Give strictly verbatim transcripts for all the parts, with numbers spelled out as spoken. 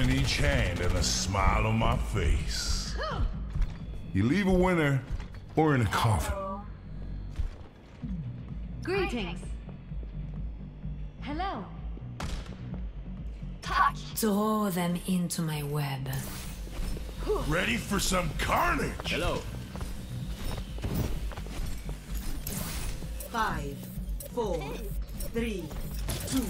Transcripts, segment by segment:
in each hand and a smile on my face. You leave a winner or in a coffin. Greetings. Hello. Touch. Draw them into my web. Ready for some carnage. Hello. Five, four, three, two,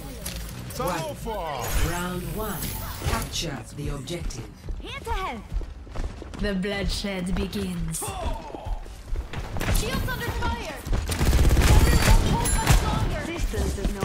so one. Far. Round one. Capture the objective. Here to help. The bloodshed begins. Oh. Shields under fire. Distance is no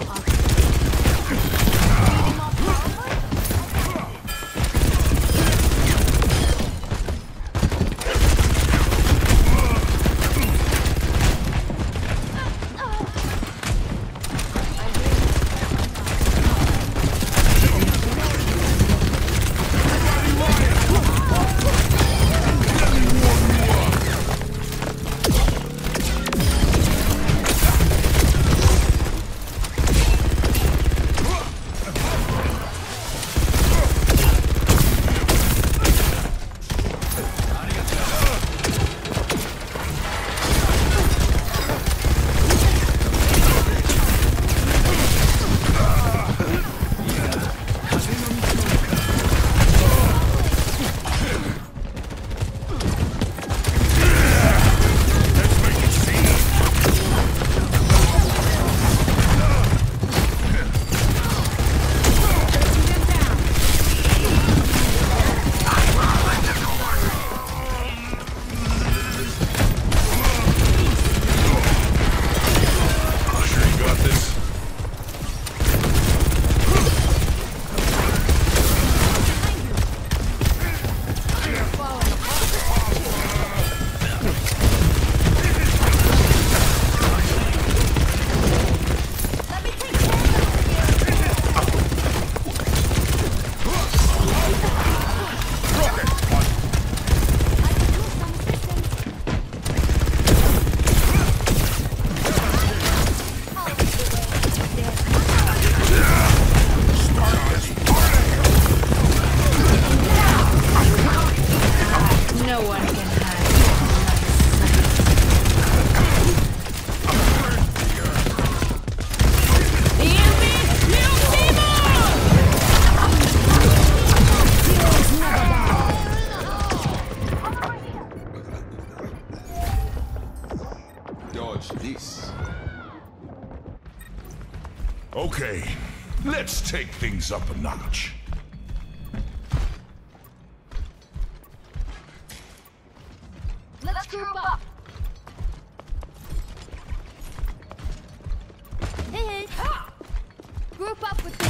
okay, let's take things up a notch. Let's group up. Hey, ah! Group up with me.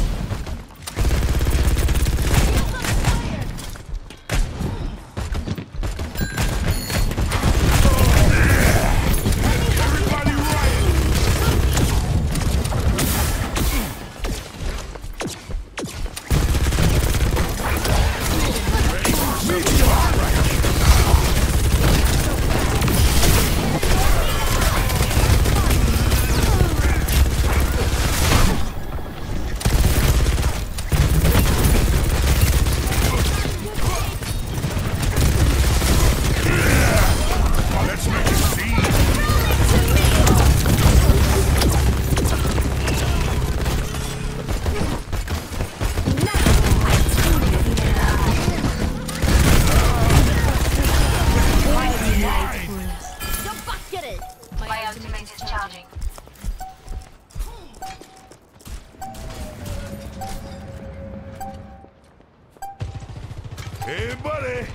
Hey, buddy!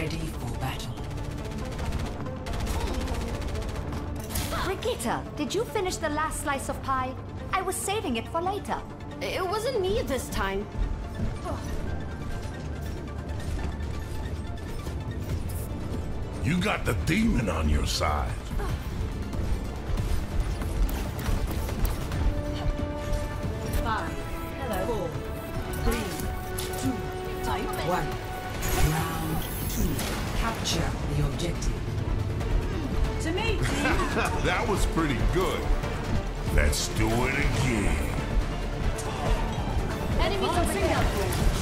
Ready for battle. Brigitte, did you finish the last slice of pie? I was saving it for later. It wasn't me this time. You got the demon on your side. Five, four, three, two, type one. Round two. Capture the objective. To me, please. That was pretty good. Let's do it again. Enemies over there.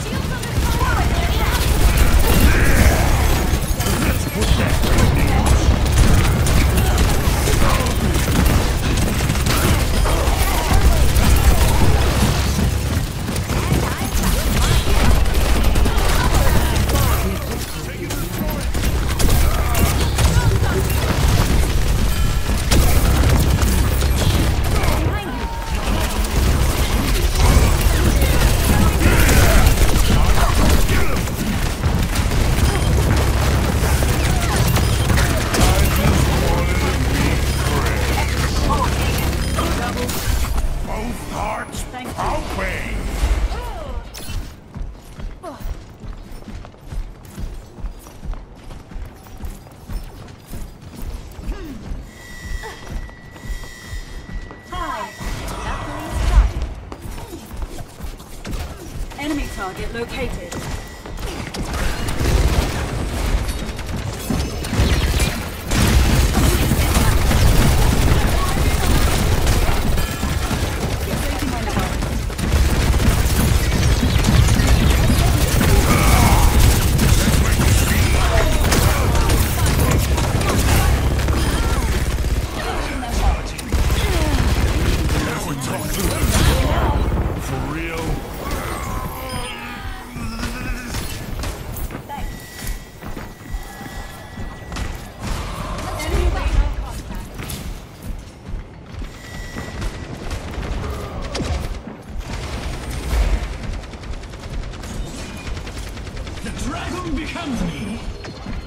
Shields under fire. Yeah. Let's put that thing in. Enemy target located. The dragon becomes me!